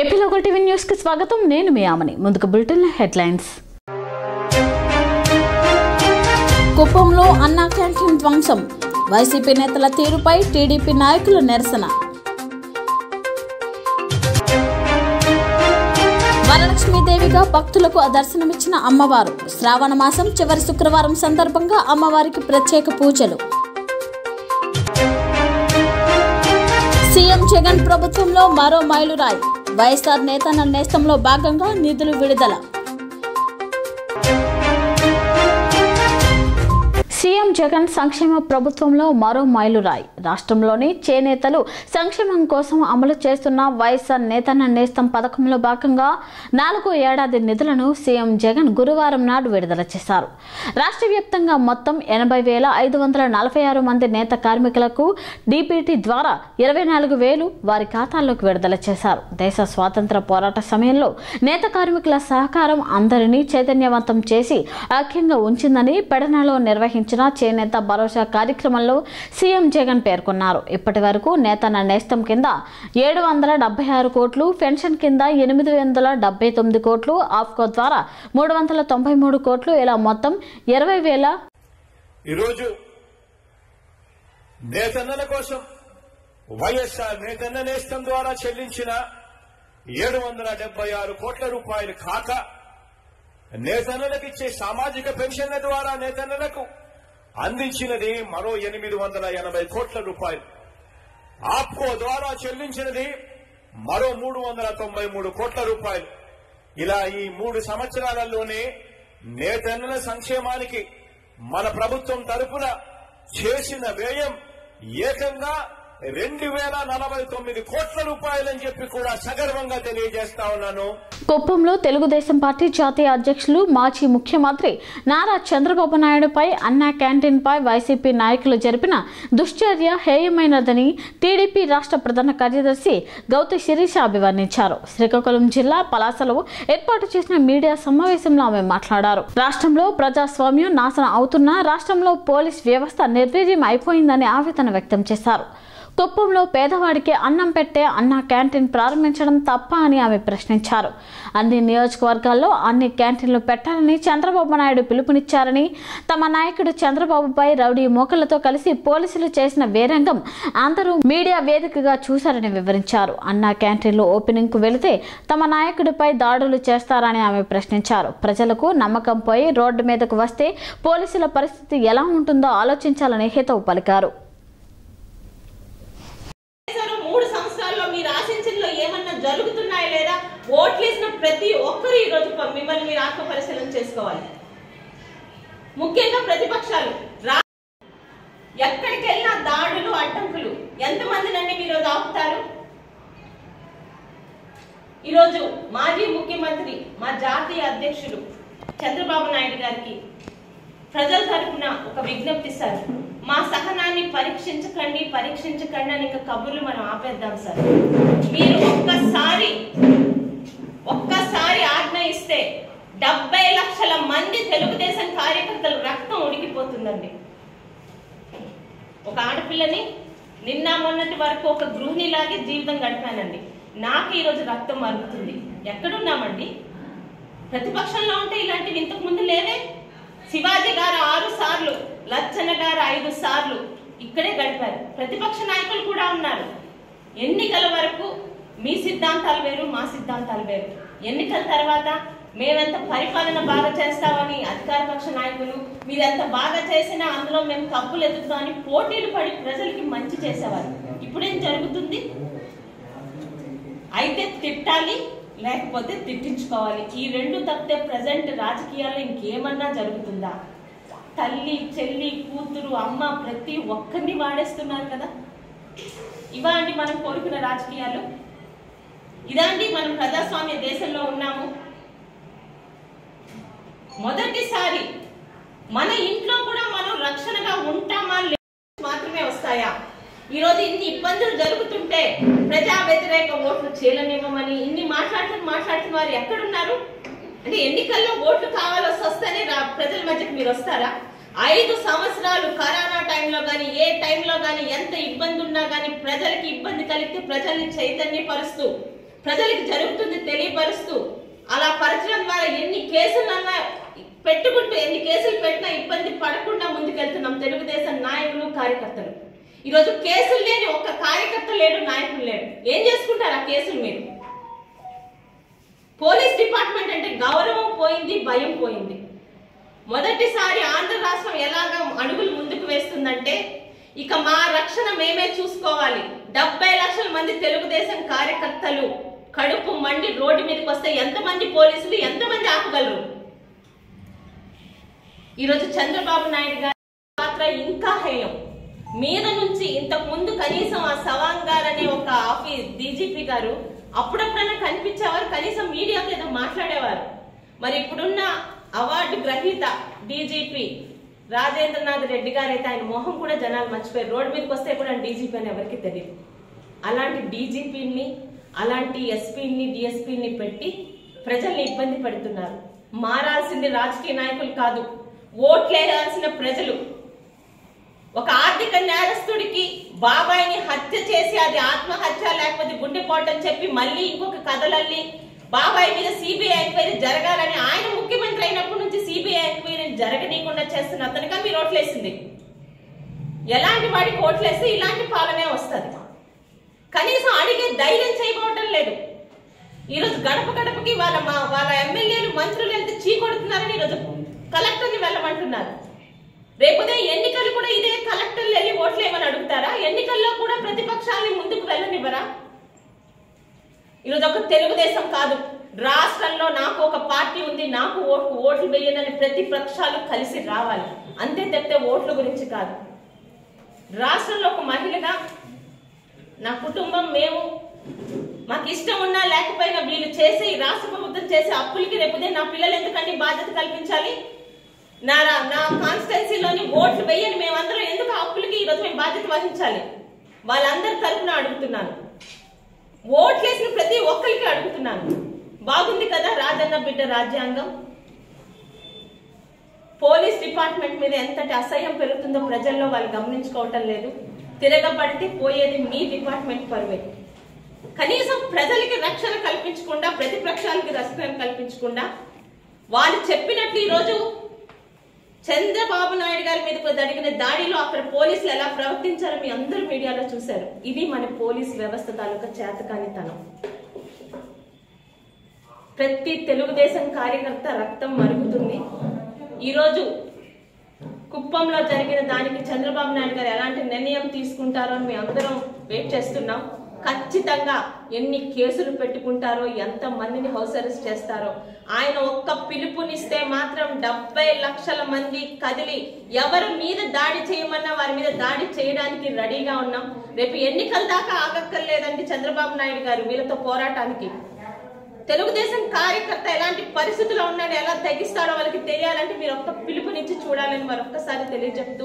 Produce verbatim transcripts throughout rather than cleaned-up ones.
AP local TV news కి స్వాగతం. నేను మీ ఆమని. ముందుకు బులెటిన్ హెడ్లైన్స్. కుప్పంలో అన్నా క్యాంటీన్ ధ్వంసం, వైసీపీ నేతల తీరుపై టీడీపీ నాయకుల నిరసన. వరలక్ష్మీదేవిగా భక్తులకు దర్శనమిచ్చిన అమ్మవారు, శ్రావణ మాసం చివరి శుక్రవారం సందర్భంగా అమ్మవారికి ప్రత్యేక పూజలు. సీఎం జగన్ ప్రభుత్వంలో మరో మైలురాయి, వైఎస్ఆర్ నేతన్న నేస్తంలో భాగంగా నిధులు విడుదల. సీఎం జగన్ సంక్షేమ ప్రభుత్వంలో మరో మైలురాయి, రాష్ట్రంలోని చేనేతలు సంక్షేమం కోసం అమలు చేస్తున్న వైఎస్ఆర్ నేతన్న నేస్తం పథకంలో భాగంగా నాలుగో ఏడాది నిధులను సీఎం జగన్ గురువారం నాడు విడుదల చేశారు. రాష్ట్ర వ్యాప్తంగా మొత్తం ఎనభై వేల ఐదు వందల నలభై ఆరు మంది నేత కార్మికులకు డీబీటీ ద్వారా ఇరవై నాలుగు వేలు వారి ఖాతాల్లోకి విడుదల చేశారు. దేశ స్వాతంత్ర పోరాట సమయంలో నేత కార్మికుల సహకారం అందరినీ చైతన్యవంతం చేసి ఐక్యంగా ఉంచిందని పెడనలో నిర్వహించిన చేనేత భరోసా కార్యక్రమంలో సీఎం జగన్ పేర్కొన్నారు. ఇప్పటి వరకు నేతన్న నేస్తం కింద ఏడు వందల డెబ్బై ఆరు కోట్లు, పెన్షన్ కింద ఎనిమిది వందల డెబ్బై తొమ్మిది కోట్లు, ఆఫ్కో ద్వారా మూడు వందల తొంభై మూడు కోట్లు, ఇలా మొత్తం ఇరవై వేల ఈరోజు నేతన్నల కోసం వైఎస్ఆర్ నేతన్న నేస్తం ద్వారా చెల్లించిన ఏడు వందల డెబ్బై ఆరు కోట్ల రూపాయలు కాక నేతన్నలకు ఇచ్చే సామాజిక పెన్షన్ల ద్వారా నేతన్నలకు అందించినది మరో ఎనిమిది వందల ఎనభై కోట్ల రూపాయలు, ఆప్కో ద్వారా చెల్లించినది మరో మూడు వందల తొంభై మూడు కోట్ల రూపాయలు. ఇలా ఈ మూడు సంవత్సరాలలోనే నేతన్నల సంక్షేమానికి మన ప్రభుత్వం తరపున చేసిన వ్యయం ఏకంగా రెండు వేల నలభై తొమ్మిది కోట్ల రూపాయలని చెప్పి కూడా సగర్వంగా తెలియజేస్తా ఉన్నాను. కుప్పంలో తెలుగుదేశం పార్టీ జాతీయ అధ్యక్షులు మాజీ ముఖ్యమంత్రి నారా చంద్రబాబు నాయుడుపై, అన్నా క్యాంటీన్పై వైసీపీ నాయకులు జరిపిన దుశ్చర్య హేయమైనదని టీడీపీ రాష్ట్ర ప్రధాన కార్యదర్శి గౌతు శిరీష అభివర్ణించారు. శ్రీకాకుళం జిల్లా పలాసలో ఏర్పాటు చేసిన మీడియా సమావేశంలో ఆమె మాట్లాడారు. రాష్ట్రంలో ప్రజాస్వామ్యం నాశనం అవుతున్నా రాష్ట్రంలో పోలీస్ వ్యవస్థ నిర్వీర్యం అయిపోయిందని ఆవేదన వ్యక్తం చేశారు. కుప్పంలో పేదవాడికి అన్నం పెట్టే అన్నా క్యాంటీన్ ప్రారంభించడం తప్ప అని ఆమె ప్రశ్నించారు. అన్ని నియోజకవర్గాల్లో అన్ని క్యాంటీన్లు పెట్టాలని చంద్రబాబు నాయుడు పిలుపునిచ్చారని, తమ నాయకుడు చంద్రబాబుపై రౌడీ మోకళ్లతో కలిసి పోలీసులు చేసిన వేరంగం అందరూ మీడియా వేదికగా చూశారని వివరించారు. అన్నా క్యాంటీన్లు ఓపెనింగ్కు వెళితే తమ నాయకుడిపై దాడులు చేస్తారని ఆమె ప్రశ్నించారు. ప్రజలకు నమ్మకం పోయి రోడ్డు మీదకు వస్తే పోలీసుల పరిస్థితి ఎలా ఉంటుందో ఆలోచించాలని హితవు పలికారు. జరుగుతున్నాయి లేదా ఓట్లేసిన ప్రతి ఒక్కరు ఈ రోజు మిమ్మల్ని మీరు ఆత్మ పరిశీలన చేసుకోవాలి. ముఖ్యంగా ప్రతిపక్షాలు ఎక్కడికి వెళ్ళినా దాడులు, అడ్డంకులు, ఎంతమందినండి మీరు ఆపుతారు? ఈరోజు మాజీ ముఖ్యమంత్రి, మా జాతీయ అధ్యక్షుడు చంద్రబాబు నాయుడు గారికి ప్రజల తరఫున ఒక విజ్ఞప్తి సార్, మా సహనాన్ని పరీక్షించకండి పరీక్షించకండి అని ఇంకా కబుర్లు మనం ఆపేద్దాం సార్. మీరు ఒక్కసారి ఒక్కసారి ఆజ్ఞ ఇస్తే డెబ్బై లక్షల మంది తెలుగుదేశం కార్యకర్తలు రక్తం ఉడికిపోతుందండి. ఒక ఆడపిల్లని నిన్న మొన్నటి వరకు ఒక గృహిణిలాగే జీవితం గడిపానండి. నాకు ఈరోజు రక్తం మరుగుతుంది. ఎక్కడున్నామండి? ప్రతిపక్షంలో ఉంటే ఇలాంటివి ఇంతకు ముందు లేవే. శివాజీ గారు ఆరు సార్లు, లచ్చన్న గారు ఐదు సార్లు ఇక్కడే గడిపారు. ప్రతిపక్ష నాయకులు కూడా ఉన్నారు. ఎన్నికల వరకు మీ సిద్ధాంతాలు వేరు, మా సిద్ధాంతాలు వేరు. ఎన్నికల తర్వాత మేమెంత పరిపాలన బాగా చేస్తామని అధికార పక్ష నాయకులు, మీరెంత బాగా చేసినా అందులో మేము తప్పులు ఎదుగుతామని పోటీలు పడి ప్రజలకి మంచి చేసేవారు. ఇప్పుడేం జరుగుతుంది? అయితే తిట్టాలి, లేకపోతే తిట్టించుకోవాలి. ఈ రెండు తప్పితే ప్రజెంట్ రాజకీయాల్లో ఇంకేమన్నా జరుగుతుందా? తల్లి, చెల్లి, కూతురు, అమ్మ ప్రతి ఒక్కరిని వాడేస్తున్నారు కదా. ఇవా అండి మనం కోరుకున్న రాజకీయాలు? ఇదండి మనం ప్రజాస్వామ్య దేశంలో ఉన్నాము. మొదటిసారి మన ఇంట్లో కూడా మనం రక్షణగా ఉంటామా లేదా మాత్రమే వస్తాయా? ఈరోజు ఇన్ని ఇబ్బందులు జరుగుతుంటే ప్రజా వ్యతిరేక ఓట్లు చేయలేమని ఇన్ని మాట్లాడుతూ మాట్లాడుతున్న వారు ఎక్కడున్నారు? అంటే ఎన్నికల్లో ఓట్లు కావాలో వస్తేనే ప్రజల మధ్యకి మీరు వస్తారా? ఐదు సంవత్సరాలు కరోనా టైంలో కానీ ఏ టైంలో కానీ ఎంత ఇబ్బంది ఉన్నా కానీ ప్రజలకి ఇబ్బంది కలిగితే ప్రజల్ని చైతన్యపరుస్తూ ప్రజలకు జరుగుతుంది తెలియపరుస్తూ అలా పరిచయం ద్వారా ఎన్ని కేసులన్న పెట్టుకుంటూ ఎన్ని కేసులు పెట్టినా ఇబ్బంది పడకుండా ముందుకెళ్తున్నాం తెలుగుదేశం నాయకులు కార్యకర్తలు। ఈ రోజు కేసులు లేని ఒక కార్యకర్త లేడు, నాయకులు లేడు, ఏం చేసుకుంటారు ఆ కేసులు? మీరు పోలీస్ డిపార్ట్మెంట్ అంటే గౌరవం పోయింది, భయం పోయింది। మొదటిసారి ఆంధ్ర రాష్ట్రం ఎలాగ అడుగులు ముందుకు వేస్తుందంటే ఇక మా రక్షణ మేమే చూసుకోవాలి। డెబ్బై లక్షల మంది తెలుగుదేశం కార్యకర్తలు కడుపు మండి రోడ్డు మీదకి వస్తే ఎంతమంది పోలీసులు ఎంతమంది ఆపగలరు? ఈరోజు చంద్రబాబు నాయుడు గారి పాత్ర ఇంకా హేయం మీద నుంచి ఇంతకు ముందు కనీసం ఆ సవాంగార్ అనే ఒక ఆఫీస్ డీజీపీ గారు అప్పుడప్పుడైనా కనిపించేవారు, కనీసం మీడియాతో ఏదో మాట్లాడేవారు। మరి ఇప్పుడున్న అవార్డు గ్రహీత డీజీపీ రాజేంద్రనాథ్ రెడ్డి గారైతే ఆయన మొహం కూడా జనాలు మర్చిపోయారు, రోడ్డు మీదకి వస్తే కూడా డీజీపీ అని ఎవరికి తెలియదు। అలాంటి డీజీపీని అలాంటి ఎస్పీని డిఎస్పీని పెట్టి ప్రజల్ని ఇబ్బంది పెడుతున్నారు। మారాల్సింది రాజకీయ నాయకులు కాదు, ఓట్లేయాల్సిన ప్రజలు। ఒక ఆర్థిక నేరస్తుడికి బాబాయిని హత్య చేసి అది ఆత్మహత్య లేకపోతే గుండెపోటని చెప్పి మళ్ళీ ఇంకొక కథలల్లి బాబాయి మీద సిబిఐ ఎంక్వైరీ జరగాలని ఆయన ముఖ్యమంత్రి అయినప్పటి నుంచి సిబిఐ ఎంక్వైరీ జరగనీయకుండా చేస్తున్న అతనిగా మీరు ఓట్లేసింది। ఎలాంటి వాడికి ఓట్లేస్తే ఇలాంటి పాలనే వస్తుంది, కనీసం అడిగే ధైర్యం చేయబోవటం లేదు। ఈరోజు గడప గడపకి వాళ్ళ మా వాళ్ళ ఎమ్మెల్యేలు మంత్రులు ఎంత చీకొడుతున్నారని ఈరోజు కలెక్టర్ని వెళ్ళమంటున్నారు। రేపుదే ఎన్నికలు కూడా ఇదే కలెక్టర్లు వెళ్ళి ఓట్లేమని అడుగుతారా? ఎన్నికల్లో కూడా ప్రతిపక్షాలని ముందుకు వెళ్ళనివ్వరా? ఈరోజు ఒక తెలుగుదేశం కాదు, రాష్ట్రంలో నాకు ఒక పార్టీ ఉంది, నాకు ఓటు ఓట్లు వేయనని ప్రతిపక్షాలు కలిసి రావాలి, అంతే తప్పితే ఓట్ల గురించి కాదు। రాష్ట్రంలో ఒక మహిళగా నా కుటుంబం మేము మాకు ఇష్టం ఉన్నా లేకపోయినా వీళ్ళు చేసే రాష్ట్ర ప్రభుత్వం చేసే అప్పులకి రేపుదే నా పిల్లలు ఎందుకండి బాధ్యత కల్పించాలి? నా నా కాన్స్టిట్యున్సీలోని ఓట్లు వేయని మేమందరం ఎందుకు అప్పులకి ఈరోజు మేము బాధ్యత వహించాలి? వాళ్ళందరి తరఫున అడుగుతున్నాను, ఓట్లేసిన ప్రతి ఒక్కరికి అడుగుతున్నాను। బాగుంది కదా రాజన్న బిడ్డ రాజ్యాంగం? పోలీస్ డిపార్ట్మెంట్ మీద ఎంతటి అసహ్యం పెరుగుతుందో ప్రజల్లో వాళ్ళు గమనించుకోవటం లేదు। తిరగబడితే పోయేది మీ డిపార్ట్మెంట్ పరువే, కనీసం ప్రజలకి రక్షణ కల్పించకుండా ప్రతిపక్షాలకి రక్షణ కల్పించకుండా వాళ్ళు చెప్పినట్లు ఈరోజు చంద్రబాబు నాయుడు గారి మీద జరిగిన దాడిలో అక్కడ పోలీసులు ఎలా ప్రవర్తించారో మీ అందరూ మీడియాలో చూశారు। ఇది మన పోలీస్ వ్యవస్థ తాలూకా చేతకానితనం। ప్రతి తెలుగుదేశం కార్యకర్త రక్తం మరుగుతుంది। ఈరోజు కుప్పంలో జరిగిన దానికి చంద్రబాబు నాయుడు గారు ఎలాంటి నిర్ణయం తీసుకుంటారో అని మేము అందరం వెయిట్ చేస్తున్నాం। ఖచ్చితంగా ఎన్ని కేసులు పెట్టుకుంటారో ఎంత మందిని హౌస్ అరెస్ట్ చేస్తారో ఆయన ఒక్క పిలుపునిస్తే మాత్రం డెబ్బై లక్షల మంది కదిలి ఎవరి మీద దాడి చేయమన్నా వారి మీద దాడి చేయడానికి రెడీగా ఉన్నాం। రేపు ఎన్నికల దాకా ఆగక్కర్లేదండి చంద్రబాబు నాయుడు గారు వీళ్ళతో పోరాటానికి। తెలుగుదేశం కార్యకర్త ఎలాంటి పరిస్థితుల్లో ఉన్నాడు, ఎలా తగ్గిస్తాడో వాళ్ళకి తెలియాలంటే మీరు ఒక్క పిలుపునిచ్చి చూడాలని మరొక్కసారి తెలియజెప్తూ,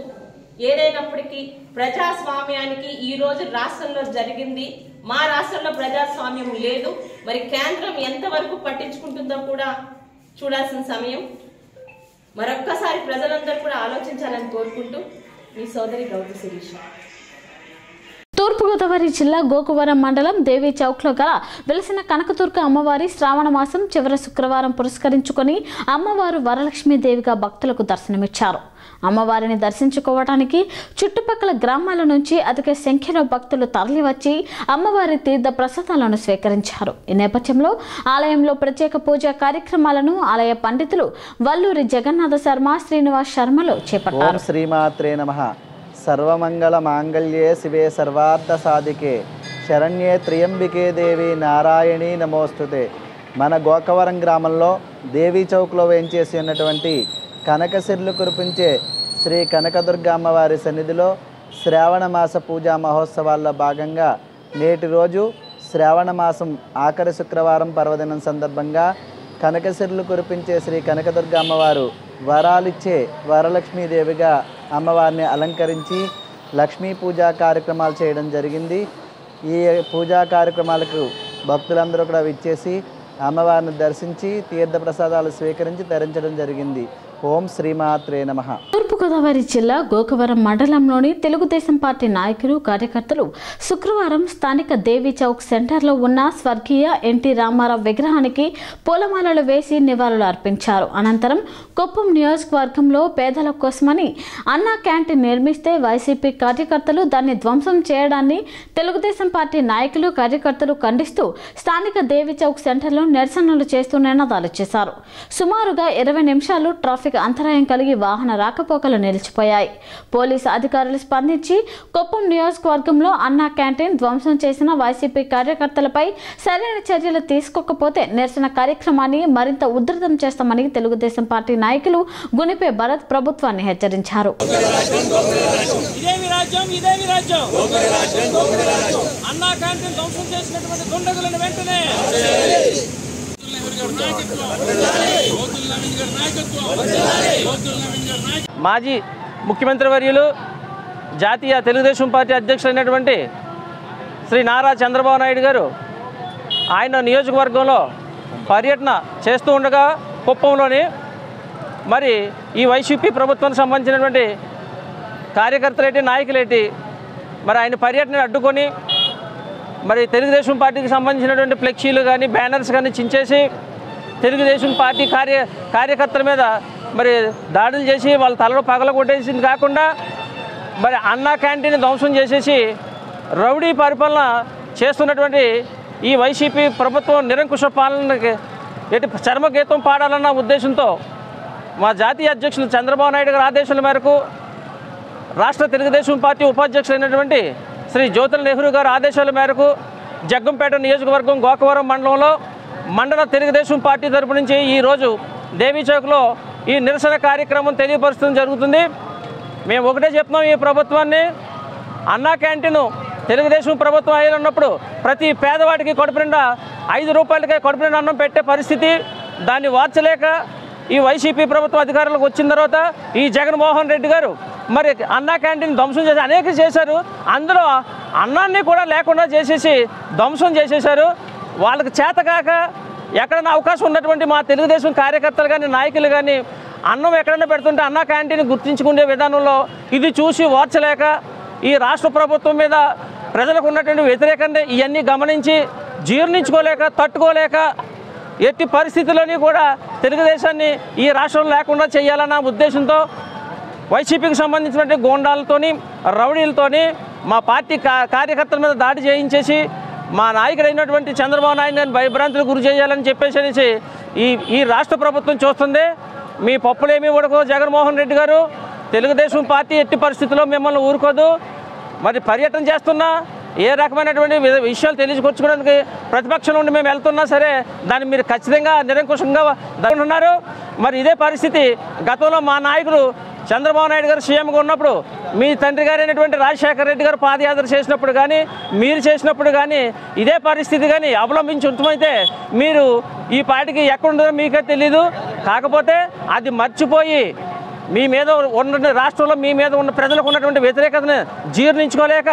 ఏదైనప్పటికీ ప్రజాస్వామ్యానికి ఈ రోజు రాష్ట్రంలో జరిగింది। మా రాష్ట్రంలో ప్రజాస్వామ్యం లేదు, మరి కేంద్రం ఎంతవరకు పట్టించుకుంటుందో కూడా చూడాల్సిన సమయం। మరొక్కసారి ప్రజలందరూ కూడా ఆలోచించాలని కోరుకుంటూ మీ సోదరి గౌతు శిరీష్। తూర్పుగోదావరి జిల్లా గోకువరం మండలం దేవి చౌక్లో గల వెలసిన కనకదుర్గ అమ్మవారి శ్రావణ మాసం చివరి శుక్రవారం పురస్కరించుకొని అమ్మవారు వరలక్ష్మీదేవిగా భక్తులకు దర్శనమిచ్చారు। అమ్మవారిని దర్శించుకోవడానికి చుట్టుపక్కల గ్రామాల నుంచి అధిక సంఖ్యలో భక్తులు తరలివచ్చి అమ్మవారి తీర్థ ప్రసాదాలను స్వీకరించారు। ఈ నేపథ్యంలో ఆలయంలో ప్రత్యేక పూజా కార్యక్రమాలను ఆలయ పండితులు వల్లూరి జగన్నాథ శర్మ శ్రీనివాస్ శర్మలు చేపట్టారు। ఓం శ్రీమాత్రే నమః। సర్వమంగళ మాంగళ్యే శివే సర్వార్థ సాధికే శరణ్యే త్రయంబికే దేవి నారాయణీ నమోస్తుతే। మన గోకవరం గ్రామంలో దేవీ చౌక్లో వేయించేసి ఉన్నటువంటి కనకశిర్లు కురిపించే శ్రీ కనకదుర్గ అమ్మవారి సన్నిధిలో శ్రావణ మాస పూజా మహోత్సవాల్లో భాగంగా నేటి రోజు శ్రావణ మాసం ఆఖరి శుక్రవారం పర్వదినం సందర్భంగా కనకశిర్లు కురిపించే శ్రీ కనకదుర్గ అమ్మవారు వరాలిచ్చే వరలక్ష్మీదేవిగా అమ్మవారిని అలంకరించి లక్ష్మీ పూజా కార్యక్రమాలు చేయడం జరిగింది। ఈ పూజా కార్యక్రమాలకు భక్తులందరూ కూడా విచ్చేసి అమ్మవారిని దర్శించి తీర్థప్రసాదాలు స్వీకరించి తరించడం జరిగింది। ఓం శ్రీమాత్రే నమః. తూర్పుగోదావరి జిల్లా గోకవరం మండలంలోని తెలుగుదేశం పార్టీ నాయకులు కార్యకర్తలు శుక్రవారం స్థానిక దేవి చౌక్ సెంటర్లో ఉన్న స్వర్గీయ ఎన్టీ రామారావు విగ్రహానికి పూలమాలలు వేసి నివాళులు అర్పించారు. అనంతరం కుప్పం నియోజకవర్గంలో పేదల కోసమని అన్నా క్యాంటీన్ నిర్మిస్తే వైసీపీ కార్యకర్తలు దాన్ని ధ్వంసం చేయడాన్ని తెలుగుదేశం పార్టీ నాయకులు కార్యకర్తలు ఖండిస్తూ స్థానిక దేవి చౌక్ సెంటర్లో నిరసనలు చేస్తూ నినాదాలు చేశారు. సుమారుగా ఇరవై నిమిషాలు ట్రాఫిక్ అంతరాయం కలిగి వాహన రాకపోకలు నిలిచిపోయాయి. పోలీసు అధికారులు స్పందించి కుప్పం నియోజకవర్గంలో అన్నా క్యాంటీన్ ధ్వంసం చేసిన వైసీపీ కార్యకర్తలపై సరైన చర్యలు తీసుకోకపోతే నిరసన కార్యక్రమాన్ని మరింత ఉధృతం చేస్తామని తెలుగుదేశం పార్టీ నాయకులు గుణిపే భరత్ ప్రభుత్వాన్ని హెచ్చరించారు. మాజీ ముఖ్యమంత్రి వర్యులు జాతీయ తెలుగుదేశం పార్టీ అధ్యక్షులైనటువంటి శ్రీ నారా చంద్రబాబు నాయుడు గారు ఆయన నియోజకవర్గంలో పర్యటన చేస్తూ ఉండగా కుప్పంలోని మరి ఈ వైసీపీ ప్రభుత్వానికి సంబంధించినటువంటి కార్యకర్తలేటి నాయకులేటి మరి ఆయన పర్యటన అడ్డుకొని మరి తెలుగుదేశం పార్టీకి సంబంధించినటువంటి ఫ్లెక్సీలు కానీ బ్యానర్స్ కానీ చించేసి తెలుగుదేశం పార్టీ కార్య కార్యకర్తల మీద మరి దాడులు చేసి వాళ్ళ తలలో పగల కొట్టేసింది కాకుండా మరి అన్నా క్యాంటీన్ ధ్వంసం చేసేసి రౌడీ పరిపాలన చేస్తున్నటువంటి ఈ వైసీపీ ప్రభుత్వం నిరంకుశ పాలనకి ఎటు చర్మగీతం పాడాలన్న ఉద్దేశంతో మా జాతీయ అధ్యక్షులు చంద్రబాబు నాయుడు గారి ఆదేశాల మేరకు రాష్ట్ర తెలుగుదేశం పార్టీ ఉపాధ్యక్షులైనటువంటి శ్రీ జ్యోతుల నెహ్రూ గారి ఆదేశాల మేరకు జగ్గంపేట నియోజకవర్గం గోకవరం మండలంలో మండల తెలుగుదేశం పార్టీ తరపు నుంచి ఈరోజు దేవీ చౌక్లో ఈ నిరసన కార్యక్రమం తెలియపరచడం జరుగుతుంది. మేము ఒకటే చెప్తున్నాం, ఈ ప్రభుత్వాన్ని అన్నా క్యాంటీను తెలుగుదేశం ప్రభుత్వం అయిన ఉన్నప్పుడు ప్రతి పేదవాడికి కడుపు నిండా ఐదు రూపాయలకే కడుపు నిండా అన్నం పెట్టే పరిస్థితి దాన్ని వార్చలేక ఈ వైసీపీ ప్రభుత్వం అధికారులకు వచ్చిన తర్వాత ఈ జగన్మోహన్ రెడ్డి గారు మరి అన్నా క్యాంటీన్ ధ్వంసం చేసి అనేక చేశారు. అందులో అన్నాన్ని కూడా లేకుండా చేసేసి ధ్వంసం చేసేశారు. వాళ్ళకి చేతకాక ఎక్కడైనా అవకాశం ఉన్నటువంటి మా తెలుగుదేశం కార్యకర్తలు కానీ నాయకులు కానీ అన్నం ఎక్కడైనా పెడుతుంటే అన్నా క్యాంటీన్ గుర్తించుకునే విధానంలో ఇది చూసి ఓర్చలేక ఈ రాష్ట్ర ప్రభుత్వం మీద ప్రజలకు ఉన్నటువంటి వ్యతిరేకత ఇవన్నీ గమనించి జీర్ణించుకోలేక తట్టుకోలేక ఎట్టి పరిస్థితుల్లోని కూడా తెలుగుదేశాన్ని ఈ రాష్ట్రం లేకుండా చేయాలన్న ఉద్దేశంతో వైసీపీకి సంబంధించినటువంటి గోండాలతోని రౌడీలతోని మా పార్టీ కార్యకర్తల మీద దాడి చేయించేసి మా నాయకుడైనటువంటి చంద్రబాబు నాయుడు గారిని భయభ్రాంతులు గురి చేయాలని చెప్పేసి ఈ ఈ రాష్ట్ర ప్రభుత్వం చూస్తుంది. మీ పప్పులేమీ ఉడకో జగన్మోహన్ రెడ్డి గారు, తెలుగుదేశం పార్టీ ఎట్టి పరిస్థితుల్లో మిమ్మల్ని ఊరుకోదు. మరి పర్యటన చేస్తున్నా ఏ రకమైనటువంటి విషయాలు తెలియకొచ్చుకోవడానికి ప్రతిపక్షం నుండి మేము వెళ్తున్నా సరే దాన్ని మీరు ఖచ్చితంగా నిరంకుశంగా ఉన్నారు. మరి ఇదే పరిస్థితి గతంలో మా నాయకులు చంద్రబాబు నాయుడు గారు సీఎంగా ఉన్నప్పుడు మీ తండ్రి గారైనటువంటి రాజశేఖర రెడ్డి గారు పాదయాత్ర చేసినప్పుడు కానీ మీరు చేసినప్పుడు కానీ ఇదే పరిస్థితి కానీ అవలంబించుంటమైతే మీరు ఈ పార్టీకి ఎక్కడుందో మీకే తెలీదు. కాకపోతే అది మర్చిపోయి మీ మీద ఉన్న రాష్ట్రంలో మీ మీద ఉన్న ప్రజలకు ఉన్నటువంటి వ్యతిరేకతను జీర్ణించుకోలేక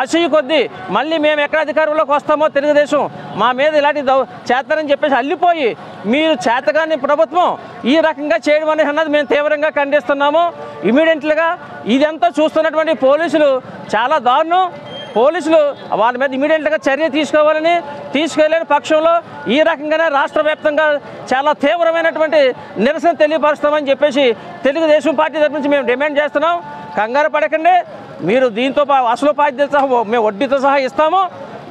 అసూయ కొద్దీ మళ్ళీ మేము ఎక్కడ అధికారంలోకి వస్తామో తెలుగుదేశం మా మీద ఇలాంటి చేస్తారని చెప్పేసి అల్లిపోయి మీరు చేతగాని ప్రభుత్వం ఈ రకంగా చేయడం అనేది అన్నది మేము తీవ్రంగా ఖండిస్తున్నాము. ఇమీడియట్లుగా ఇదంతా చూస్తున్నటువంటి పోలీసులు చాలా దారుణం. పోలీసులు వాళ్ళ మీద ఇమీడియట్గా చర్య తీసుకోవాలని తీసుకోలేని పక్షంలో ఈ రకంగానే రాష్ట్ర వ్యాప్తంగా చాలా తీవ్రమైనటువంటి నిరసన తెలియపరుస్తామని చెప్పేసి తెలుగుదేశం పార్టీ తరపు నుంచి మేము డిమాండ్ చేస్తున్నాం. కంగారు పడకండి, మీరు దీంతో అసలు బాధ్యత సహా మేము వడ్డీతో సహా ఇస్తాము.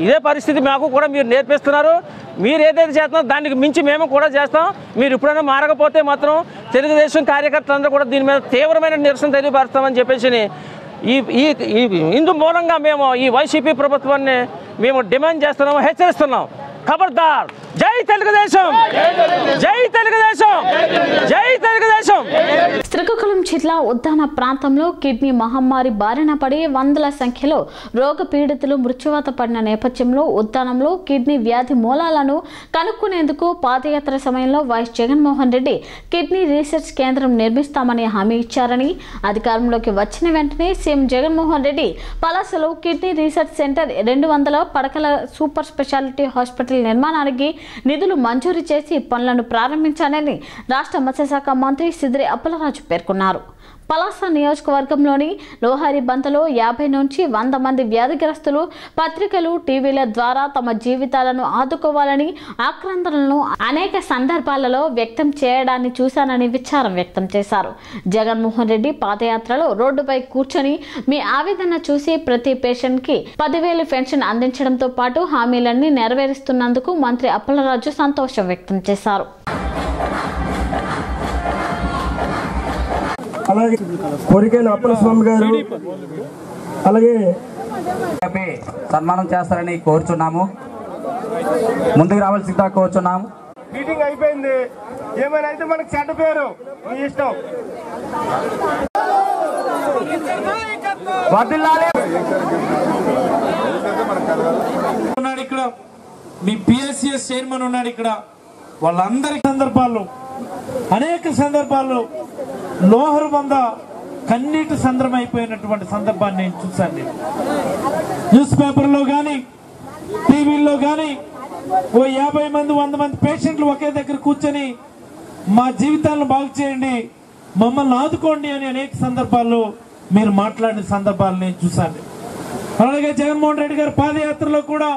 ఇదే పరిస్థితి మాకు కూడా మీరు నేర్పిస్తున్నారు. మీరు ఏదైతే చేస్తున్నారో దానికి మించి మేము కూడా చేస్తాం. మీరు ఎప్పుడైనా మారకపోతే మాత్రం తెలుగుదేశం కార్యకర్తలందరూ కూడా దీని మీద తీవ్రమైన నిరసన తెలియపరుస్తామని చెప్పేసి ఈ ఈ ఇందు మూలంగా మేము ఈ వైసీపీ ప్రభుత్వాన్ని మేము డిమాండ్ చేస్తున్నాము, హెచ్చరిస్తున్నాం. ఖబర్దార్! జై తెలుగుదేశం! జై తెలుగుదేశం! జై తెలుగుదేశం! శ్రీకాకుళం జిల్లా ఉద్దాన ప్రాంతంలో కిడ్నీ మహమ్మారి బారిన పడి వందల సంఖ్యలో రోగ పీడితులు మృత్యువాత పడిన నేపథ్యంలో ఉద్దానంలో కిడ్నీ వ్యాధి మూలాలను కనుక్కునేందుకు పాదయాత్ర సమయంలో YS Jaganmohan Reddy kidney research కేంద్రం నిర్మిస్తామని హామీ ఇచ్చారని అధికారంలోకి వచ్చిన వెంటనే సీఎం జగన్మోహన్ రెడ్డి పలాసలో కిడ్నీ రీసెర్చ్ సెంటర్ రెండు వందల పడకల సూపర్ స్పెషాలిటీ హాస్పిటల్ నిర్మాణానికి నిధులు మంజూరు చేసి పనులను ప్రారంభించాలని రాష్ట్ర మత్స్యశాఖ మంత్రి సిద్దిరి అప్పలరాజు పేర్కొన్నారు. పలాస నియోజకవర్గంలోని లోహారి బంతలో యాభై నుంచి వంద మంది వ్యాధిగ్రస్తులు పత్రికలు టీవీల ద్వారా తమ జీవితాలను ఆదుకోవాలని ఆక్రందనలను అనేక సందర్భాలలో వ్యక్తం చేయడాన్ని చూశానని విచారం వ్యక్తం చేశారు. జగన్మోహన్ రెడ్డి పాదయాత్రలో రోడ్డుపై కూర్చొని మీ ఆవేదన చూసి ప్రతి పేషెంట్కి పదివేలు పెన్షన్ అందించడంతో పాటు హామీలన్నీ నెరవేరుస్తున్నందుకు మంత్రి అప్పలరాజు సంతోషం వ్యక్తం చేశారు. అలాగే కోరికైన అప్పలస్వామి గారు అలాగే సన్మానం చేస్తారని కోరుచున్నాము. ముందుకు రావాల్సిందా కోరుచున్నాము. మీటింగ్ అయిపోయింది. ఏమైనా అయితే మనకు చెడ్డ పేరు మీ ఇష్టం. ఇక్కడ మీ పిఎస్సిఎస్ చైర్మన్ ఉన్నాడు. ఇక్కడ వాళ్ళందరి సందర్భాల్లో అనేక సందర్భాల్లో లోహరు బంద కన్నీటి సంద్రం అయిపోయినటువంటి సందర్భాన్ని నేను చూశాను. నేను న్యూస్ పేపర్లో కానీ టీవీల్లో కానీ ఓ యాభై మంది వంద మంది పేషెంట్లు ఒకే దగ్గర కూర్చొని మా జీవితాలను బాగు చేయండి, మమ్మల్ని ఆదుకోండి అని అనేక సందర్భాల్లో మీరు మాట్లాడిన సందర్భాలు నేను చూశాను. అలాగే జగన్మోహన్ రెడ్డి గారి పాదయాత్రలో కూడా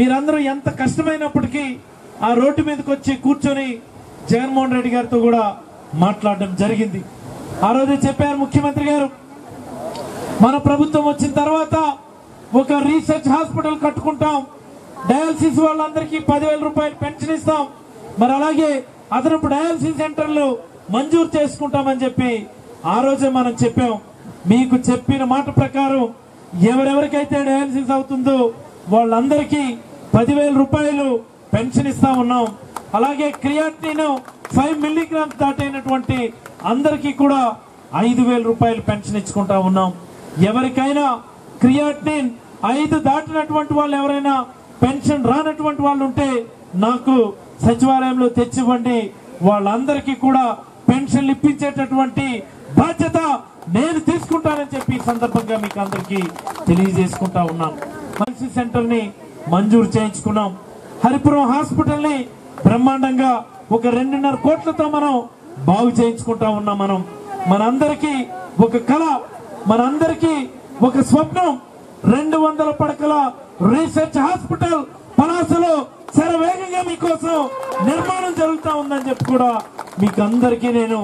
మీరందరూ ఎంత కష్టమైనప్పటికీ ఆ రోడ్డు మీదకి వచ్చి కూర్చొని జగన్మోహన్ రెడ్డి గారితో కూడా మాట్లాడడం జరిగింది. ఆ రోజు చెప్పారు ముఖ్యమంత్రి గారు, మన ప్రభుత్వం వచ్చిన తర్వాత ఒక రీసెర్చ్ హాస్పిటల్ కట్టుకుంటాం, డయాలసిస్ వాళ్ళందరికీ పదివేల రూపాయలు పెన్షన్ ఇస్తాం, మరి అలాగే అదనపు డయాలసిస్ సెంటర్లు మంజూరు చేసుకుంటామని చెప్పి ఆ రోజే మనం చెప్పాం. మీకు చెప్పిన మాట ప్రకారం ఎవరెవరికైతే డయాలసిస్ అవుతుందో వాళ్ళందరికీ పదివేల రూపాయలు పెన్షన్ ఇస్తా ఉన్నాం. అలాగే క్రియాటిన్ ఫైవ్ మిల్లీగ్రామ్స్ దాటైనటువంటి అందరికీ కూడా ఐదు వేల రూపాయలు పెన్షన్ ఇచ్చుకుంటా ఉన్నాం. ఎవరికైనా క్రియాటిన్ ఐదు దాటినటువంటి వాళ్ళు ఎవరైనా పెన్షన్ రానటువంటి వాళ్ళు ఉంటే నాకు సచివాలయంలో తెచ్చివ్వండి, వాళ్ళందరికీ కూడా పెన్షన్లు ఇప్పించేటటువంటి బాధ్యత నేను తీసుకుంటానని చెప్పి ఈ సందర్భంగా మీకు అందరికీ తెలియజేసుకుంటా ఉన్నాం. మనిషి సెంటర్ని మంజూరు చేయించుకున్నాం. హరిపురం హాస్పిటల్ని బ్రహ్మాండంగా ఒక రెండున్నర కోట్లతో మనం బాగు చేయించుకుంటా ఉన్నాం. మనం మనందరికీ ఒక కళ, మనందరికీ ఒక స్వప్నం, రెండు వందల పడకల రీసెర్చ్ హాస్పిటల్ పలాసలో శరవేగంగా మీకోసం నిర్మాణం జరుగుతూ ఉందని చెప్పి కూడా మీకు అందరికీ నేను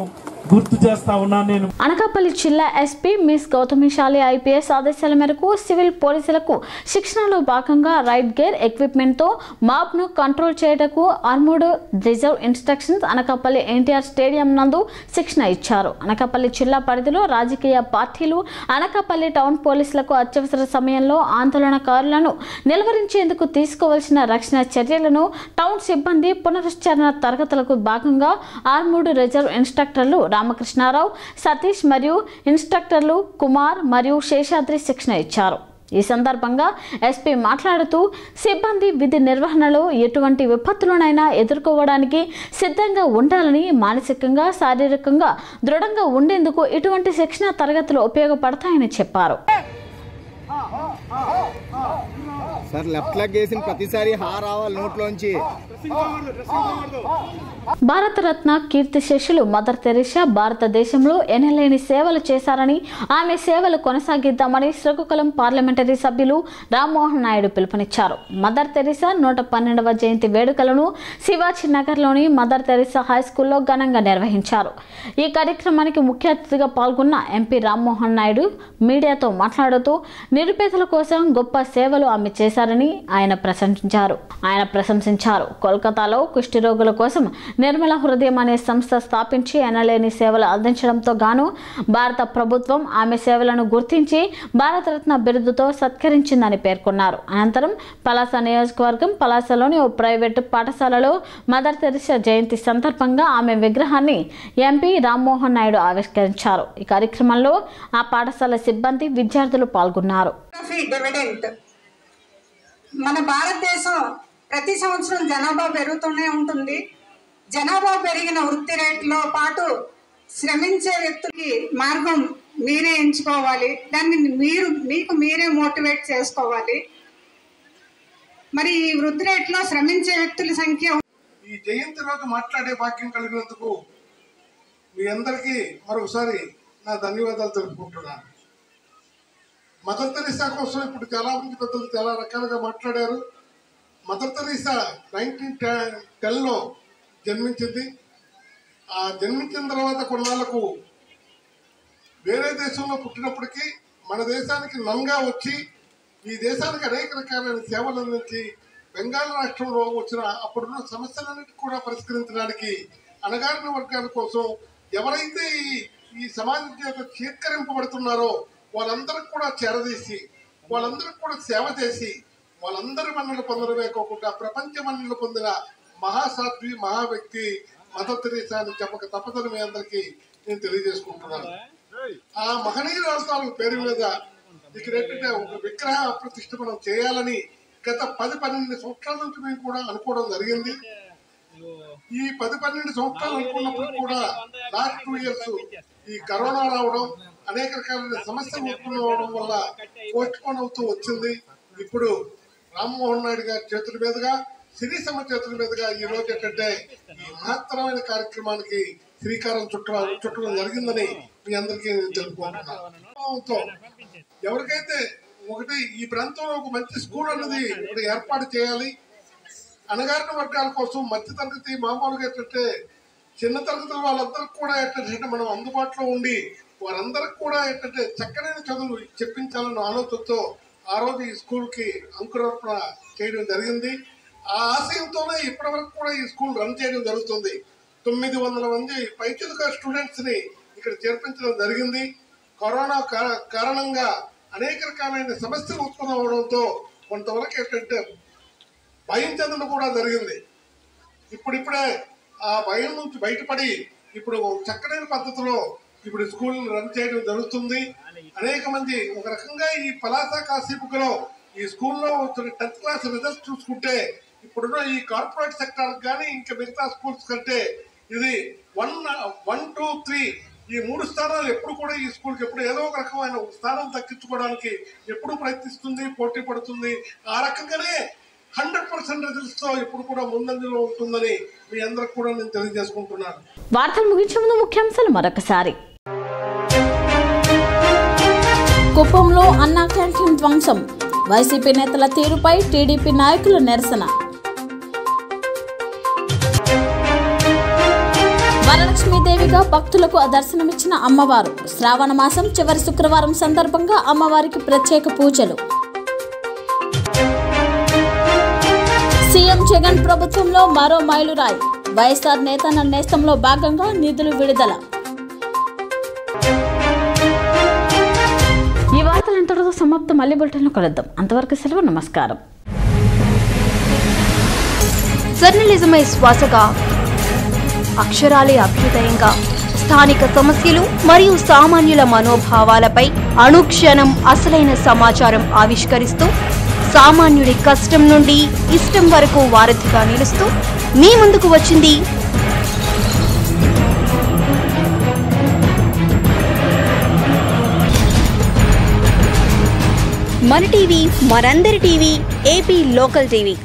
గుర్తు చేస్తా ఉన్నాను. నేను అనకాపల్లి జిల్లా ఎస్పీ మిస్ గౌతమిశాలి ఐపీఎస్ ఆదేశాల మేరకు సివిల్ పోలీసులకు శిక్షణలో భాగంగా రైడ్ గేర్ ఎక్విప్మెంట్తో మాబ్ను కంట్రోల్ చేయటకు armed reserve instructions Anakapalli NTR stadium నందు శిక్షణ ఇచ్చారు. అనకాపల్లి జిల్లా పరిధిలో రాజకీయ పార్టీలు అనకాపల్లి టౌన్ పోలీసులకు అత్యవసర సమయంలో ఆందోళనకారులను నిలువరించేందుకు తీసుకోవాల్సిన రక్షణ చర్యలను టౌన్ సిబ్బంది పునరుశ్చరణ తరగతులకు భాగంగా ఆర్మూడ్ రిజర్వ్ ఇన్స్ట్రక్టర్లు రామకృష్ణారావు, సతీష్ మరియు ఇన్స్ట్రక్టర్లు కుమార్ మరియు శేషాద్రి శిక్షణ ఇచ్చారు. ఈ సందర్భంగా ఎస్పీ మాట్లాడుతూ సిబ్బంది విధి నిర్వహణలో ఎటువంటి విపత్తులనైనా ఎదుర్కోవడానికి సిద్ధంగా ఉండాలని, మానసికంగా శారీరకంగా దృఢంగా ఉండేందుకు ఇటువంటి శిక్షణ తరగతులు ఉపయోగపడతాయని చెప్పారు. భారతరత్న కీర్తిశేషులు మదర్ తెరీసా భారతదేశంలో ఎనలేని సేవలు చేశారని, ఆమె సేవలు కొనసాగిద్దామని శ్రీకాకుళం పార్లమెంటరీ సభ్యులు రామ్మోహన్ నాయుడు పిలుపునిచ్చారు. మదర్ తెరీసా నూట పన్నెండవ జయంతి వేడుకలను శివాజీ నగర్లోని మదర్ తెరీసా హై స్కూల్లో ఘనంగా నిర్వహించారు. ఈ కార్యక్రమానికి ముఖ్య అతిథిగా పాల్గొన్న ఎంపీ రామ్మోహన్ నాయుడు మీడియాతో మాట్లాడుతూ నిరుపేదల కోసం గొప్ప సేవలు ఆమె చేశారు. చేశారని ఆయన ప్రశంసించారు. ఆయన ప్రశంసించారు. కోల్కతాలో కుష్టి రోగుల కోసం నిర్మల హృదయం అనే సంస్థ స్థాపించి ఎనలేని సేవలు అందించడంతో గాను భారత ప్రభుత్వం ఆమె సేవలను గుర్తించి భారతరత్న బిరుదుతో సత్కరించిందని పేర్కొన్నారు. అనంతరం పలాస నియోజకవర్గం పలాసలోని ఓ ప్రైవేటు పాఠశాలలో మదర్ తెరిసా జయంతి సందర్భంగా ఆమె విగ్రహాన్ని ఎంపీ రామ్మోహన్ నాయుడు ఆవిష్కరించారు. ఈ కార్యక్రమంలో ఆ పాఠశాల సిబ్బంది విద్యార్థులు పాల్గొన్నారు. మన భారతదేశం ప్రతి సంవత్సరం జనాభా పెరుగుతూనే ఉంటుంది. జనాభా పెరిగిన వృత్తి రేట్లో పాటు శ్రమించే వ్యక్తులకి మార్గం మీరే ఎంచుకోవాలి. దాన్ని మీరు మీకు మీరే మోటివేట్ చేసుకోవాలి. మరి ఈ వృత్తి రేట్లో శ్రమించే వ్యక్తుల సంఖ్య ఈ జయంతి రోజు మాట్లాడే భాగ్యం కలిగినందుకు మీ అందరికీ మరొకసారి నా ధన్యవాదాలు తెలుపుకుంటున్నాను. మదర్ తెరీసా కోసం ఇప్పుడు చాలామంది పెద్దలు చాలా రకాలుగా మాట్లాడారు. మదర్ తెరీసా నైన్టీన్ టెన్లో జన్మించింది. ఆ జన్మించిన తర్వాత కొన్నాళ్లకు వేరే దేశంలో పుట్టినప్పటికీ మన దేశానికి నంగా వచ్చి ఈ దేశానికి అనేక రకాలైన సేవలు అందించి బెంగాల్ రాష్ట్రంలో వచ్చిన అప్పుడున్న సమస్యలన్నిటి కూడా పరిష్కరించడానికి అణగారిన వర్గాల కోసం ఎవరైతే ఈ ఈ సమాజం చేత చీత్కరింపబడుతున్నారో వాళ్ళందరికి కూడా చేరదీసి వాళ్ళందరికి కూడా సేవ చేసి వాళ్ళందరి మన్నలు పొందడమే కాకుండా ప్రపంచ మన్నలు పొందిన మహాసాధ్వి మహా వ్యక్తి మదర్ తెరీసా అని చెప్పక తప్పదని మీ అందరికీ నేను తెలియజేసుకుంటున్నాను. ఆ మహనీయురాలు పేరు మీద ఇక్కడ ఏంటంటే ఒక విగ్రహ ప్రతిష్ఠ మనం చేయాలని గత పది పన్నెండు సంవత్సరాల నుంచి మేము కూడా అనుకోవడం జరిగింది. ఈ పది పన్నెండు సంవత్సరాలు అనుకున్నప్పుడు కూడా లాస్ట్ టూ ఇయర్స్ ఈ కరోనా రావడం అనేక రకాల సమస్యలు ఎదుర్కొనడం వల్ల పోస్ట్ పోన్ అవుతూ వచ్చింది. ఇప్పుడు రామ్మోహన్ నాయుడు గారి చేతుల మీదుగా సిరిసమ్మ చేతుల మీదుగా ఈ రోజు ఏంటంటే ఈ మహత్తరమైన కార్యక్రమానికి శ్రీకారం చుట్ట చుట్టడం జరిగిందని మీ అందరికీ నేను తెలుపుకుంటున్నాను. ఎవరికైతే ఒకటి ఈ ప్రాంతంలో ఒక మంచి స్కూల్ అన్నది ఇప్పుడు ఏర్పాటు చేయాలి. అణగారిన వర్గాల కోసం మధ్య తరగతి మామూలుగా ఏంటంటే చిన్న తరగతుల వాళ్ళందరికీ కూడా ఏంటంటే మనం అందుబాటులో ఉండి వారందరికి కూడా ఏంటంటే చక్కనైన చదువులు చెప్పించాలన్న ఆలోచనతో ఆ రోజు ఈ స్కూల్కి అంకురార్పణ చేయడం జరిగింది. ఆ ఆశయంతోనే ఇప్పటి వరకు కూడా ఈ స్కూల్ రన్ చేయడం జరుగుతుంది. తొమ్మిది వందల మంది పైచదుగా స్టూడెంట్స్ని ఇక్కడ చేర్పించడం జరిగింది. కరోనా కారణంగా అనేక రకాలైన సమస్యలు ఉత్పన్నం అవడంతో కొంతవరకు ఏంటంటే భయం చెందడం కూడా జరిగింది. ఇప్పుడిప్పుడే ఆ భయం నుంచి బయటపడి ఇప్పుడు చక్కనైన పద్ధతిలో ఇప్పుడు స్కూల్ రన్ చేయడం జరుగుతుంది. అనేక మంది ఒక రకంగా ఈ పలాస కాశీపుకలో ఈ స్కూల్లో టెన్త్ క్లాస్ రిజల్ట్స్ చూసుకుంటే ఇప్పుడున్న ఈ కార్పొరేట్ సెక్టర్ కానీ ఇంకా మిగతా స్కూల్స్ కంటే ఇది వన్ వన్ టూ త్రీ ఈ మూడు స్థానాలు ఎప్పుడు కూడా ఈ స్కూల్కి ఎప్పుడు ఏదో ఒక రకమైన స్థానం తగ్గించుకోవడానికి ఎప్పుడు ప్రయత్నిస్తుంది, పోటీ పడుతుంది. ఆ రకంగానే హండ్రెడ్ పర్సెంట్ రిజల్ట్స్తో ఇప్పుడు కూడా ముందంజలో ఉంటుందని మీ అందరికి కూడా నేను తెలియజేసుకుంటున్నాను. వార్తలు ముగించే ముందు ముఖ్యాంశాలు మరొకసారి. కుప్పంలో అన్నా క్యాంటీన్ ధ్వంసం, వైసీపీ నేతల తీరుపై టీడీపీ నాయకుల నిరసన. వరలక్ష్మీదేవిగా భక్తులకు దర్శనమిచ్చిన అమ్మవారు, శ్రావణ మాసం చివరి శుక్రవారం సందర్భంగా అమ్మవారికి ప్రత్యేక పూజలు. సీఎం జగన్ ప్రభుత్వంలో మరో మైలురాయి, వైఎస్ఆర్ నేతన్న నేస్తంలో భాగంగా నిధులు విడుదల. ఈ వార్తలు ఇంతటితో సమాప్తం. మళ్ళీ బులెటిన్లో కలుద్దాం. అంతవరకు సెలవు. నమస్కారం. జర్నలిజమై శ్వాసగా, అక్షరాలే అభ్యుదయంగా, స్థానిక సమస్యలు మరియు సామాన్యుల మనోభావాలపై అనుక్షణం అసలైన సమాచారం ఆవిష్కరిస్తూ సామాన్యుడి కష్టం నుండి ఇష్టం వరకు వారధిగా నిలుస్తూ మీ ముందుకు వచ్చింది మన టీవీ, మనందరి టీవీ, ఏపీ లోకల్ టీవీ.